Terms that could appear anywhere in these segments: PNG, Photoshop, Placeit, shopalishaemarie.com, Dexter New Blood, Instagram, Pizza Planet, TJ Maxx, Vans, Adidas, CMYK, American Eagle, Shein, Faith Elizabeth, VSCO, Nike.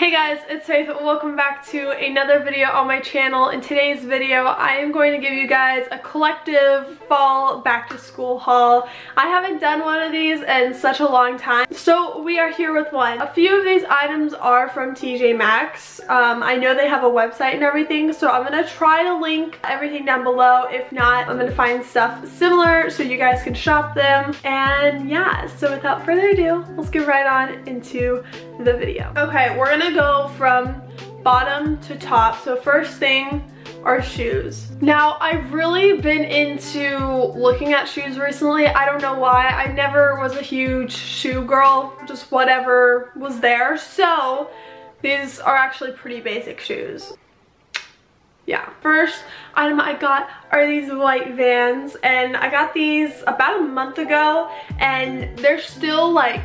Hey guys, it's Faith. Welcome back to another video on my channel. In today's video, I am going to give you guys a collective fall back to school haul. I haven't done one of these in such a long time, so we are here with one. A few of these items are from TJ Maxx. I know they have a website and everything, so I'm going to try to link everything down below. If not, I'm going to find stuff similar so you guys can shop them. And yeah, so without further ado, let's get right on into the video. Okay, we're going to go from bottom to top. So first thing are shoes. Now I've really been into looking at shoes recently. I don't know why. I never was a huge shoe girl, just whatever was there. So these are actually pretty basic shoes. Yeah. First item I got are these white Vans, and I got these about a month ago, and they're still like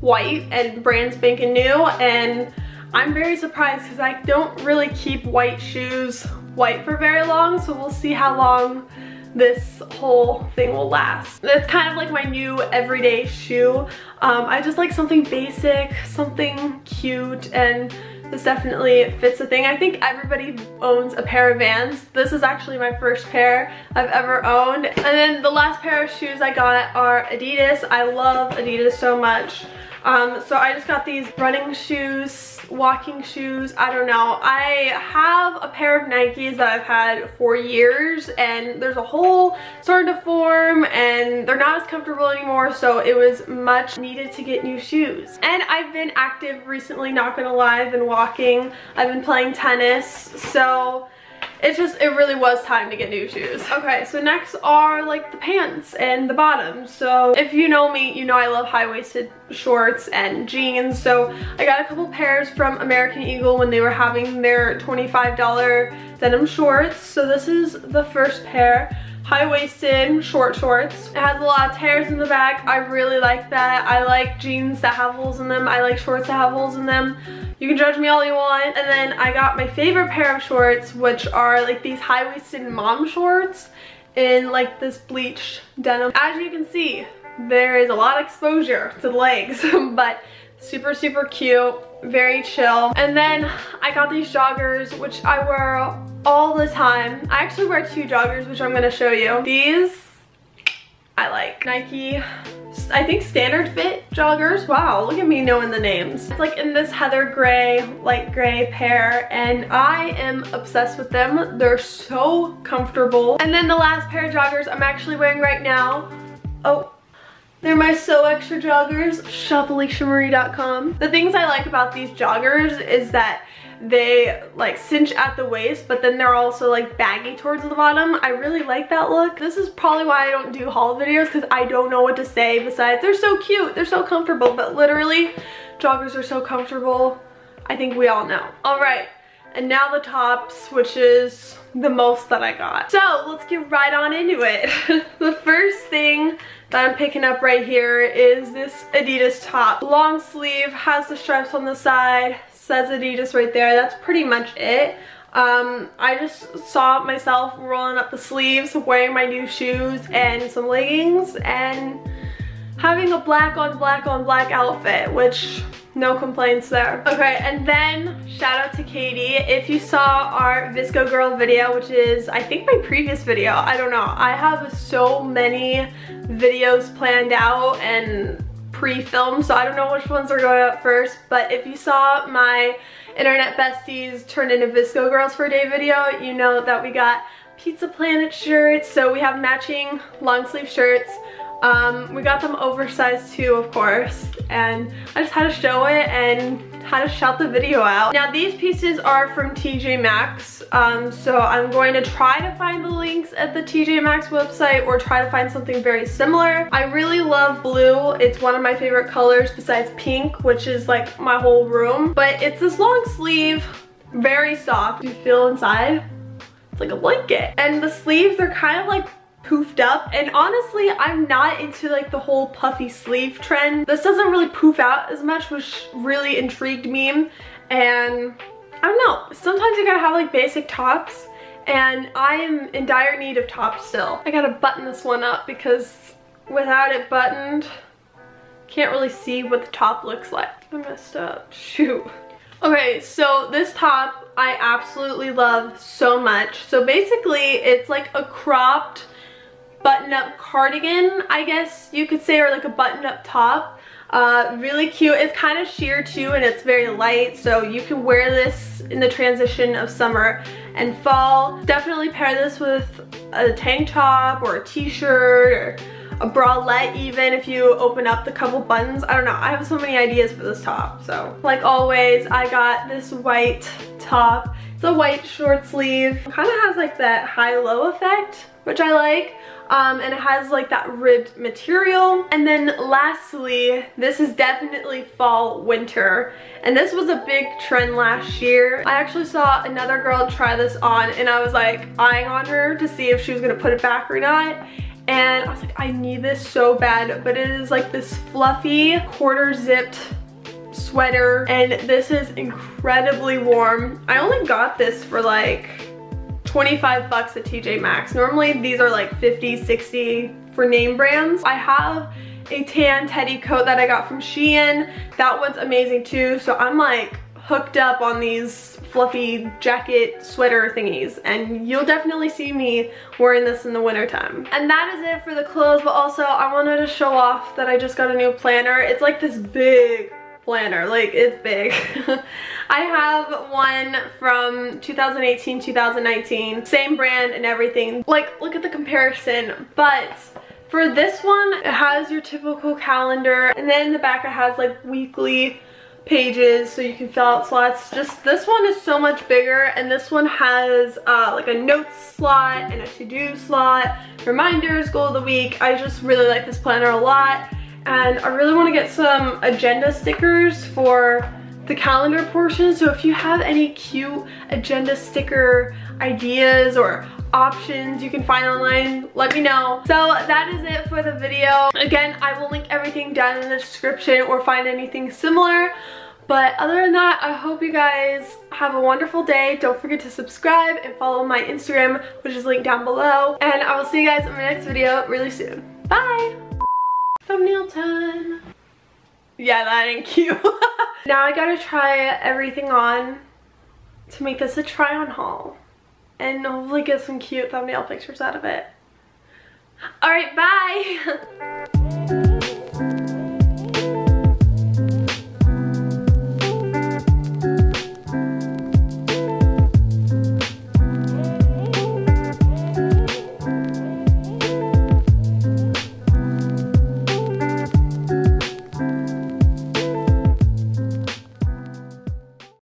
white and brand spanking new, and I'm very surprised because I don't really keep white shoes white for very long, so we'll see how long this whole thing will last. It's kind of like my new everyday shoe. I just like something basic, something cute, and this definitely fits the thing. I think everybody owns a pair of Vans. This is actually my first pair I've ever owned. And then the last pair of shoes I got are Adidas. I love Adidas so much. So I just got these running shoes, walking shoes, I don't know. I have a pair of Nikes that I've had for years, and there's a hole starting to form and they're not as comfortable anymore, so it was much needed to get new shoes. And I've been active recently, not gonna lie. I've been walking, I've been playing tennis, so it really was time to get new shoes. Okay, so next are like the pants and the bottoms. So if you know me, you know I love high-waisted shorts and jeans. So I got a couple pairs from American Eagle when they were having their $25 denim shorts. So this is the first pair. High-waisted short shorts. It has a lot of tears in the back. I really like that. I like jeans that have holes in them. I like shorts that have holes in them. You can judge me all you want. And then I got my favorite pair of shorts, which are like these high-waisted mom shorts in like this bleached denim. As you can see, there is a lot of exposure to the legs, but super, super cute, very chill. And then I got these joggers, which I wear all the time. I actually wear two joggers, which I'm gonna show you. These, I like. Nike, I think standard fit joggers. Wow, look at me knowing the names. It's like in this heather gray, light gray pair, and I am obsessed with them. They're so comfortable. And then the last pair of joggers I'm actually wearing right now. Oh. They're my So Extra joggers, shopalishaemarie.com. The things I like about these joggers is that they like cinch at the waist, but then they're also like baggy towards the bottom. I really like that look. This is probably why I don't do haul videos, because I don't know what to say besides they're so cute, they're so comfortable, but literally joggers are so comfortable. I think we all know. All right. And now the tops, which is the most that I got. So let's get right on into it. The first thing that I'm picking up right here is this Adidas top. Long sleeve, has the stripes on the side, says Adidas right there. That's pretty much it. I just saw myself rolling up the sleeves, wearing my new shoes and some leggings, and having a black on black on black outfit, which no complaints there. Okay, and then shout out to Katie. If you saw our VSCO girl video, which is I think my previous video, I don't know. I have so many videos planned out and pre-filmed, so I don't know which ones are going up first, but if you saw my internet besties turned into VSCO girls for a day video, you know that we got Pizza Planet shirts, so we have matching long sleeve shirts. We got them oversized too, of course, and I just had to show it and had to shout the video out. Now these pieces are from TJ Maxx, so I'm going to try to find the links at the TJ Maxx website or try to find something very similar. I really love blue. It's one of my favorite colors besides pink, which is like my whole room, but it's this long sleeve, very soft. You feel inside, it's like a blanket. And the sleeves are kind of like poofed up, and honestly I'm not into like the whole puffy sleeve trend. This doesn't really poof out as much, which really intrigued me. And I don't know, sometimes you gotta have like basic tops, and I am in dire need of tops still. I gotta button this one up because without it buttoned, can't really see what the top looks like. I messed up, shoot. Okay, so this top I absolutely love so much. So basically it's like a cropped button-up cardigan, I guess you could say, or like a button-up top. Really cute. It's kind of sheer too, and it's very light, so you can wear this in the transition of summer and fall. Definitely pair this with a tank top or a t-shirt or a bralette, even if you open up the couple buttons. I don't know, I have so many ideas for this top. So like always, I got this white top. It's a white short sleeve. It kind of has like that high-low effect, which I like. And it has like that ribbed material. And then lastly, this is definitely fall winter, and this was a big trend last year. I actually saw another girl try this on, and I was like eyeing on her to see if she was gonna put it back or not, and I was like, I need this so bad. But it is like this fluffy quarter zipped sweater, and this is incredibly warm. I only got this for like $25 at TJ Maxx. Normally these are like 50, 60 for name brands. I have a tan teddy coat that I got from Shein. That one's amazing too. So I'm like hooked up on these fluffy jacket sweater thingies, and you'll definitely see me wearing this in the winter time. And that is it for the clothes, but also I wanted to show off that I just got a new planner. It's like this big planner, like it's big. I have one from 2018, 2019, same brand and everything. Like, look at the comparison. But for this one, it has your typical calendar, and then in the back it has like weekly pages so you can fill out slots. Just this one is so much bigger, and this one has like a notes slot and a to-do slot, reminders, goal of the week. I just really like this planner a lot. And I really want to get some agenda stickers for the calendar portion. So if you have any cute agenda sticker ideas or options you can find online, let me know. So that is it for the video. Again, I will link everything down in the description or find anything similar. But other than that, I hope you guys have a wonderful day. Don't forget to subscribe and follow my Instagram, which is linked down below. And I will see you guys in my next video really soon. Bye! Thumbnail time. Yeah, that ain't cute. Now I gotta try everything on to make this a try on haul, and hopefully get some cute thumbnail pictures out of it. Alright, bye!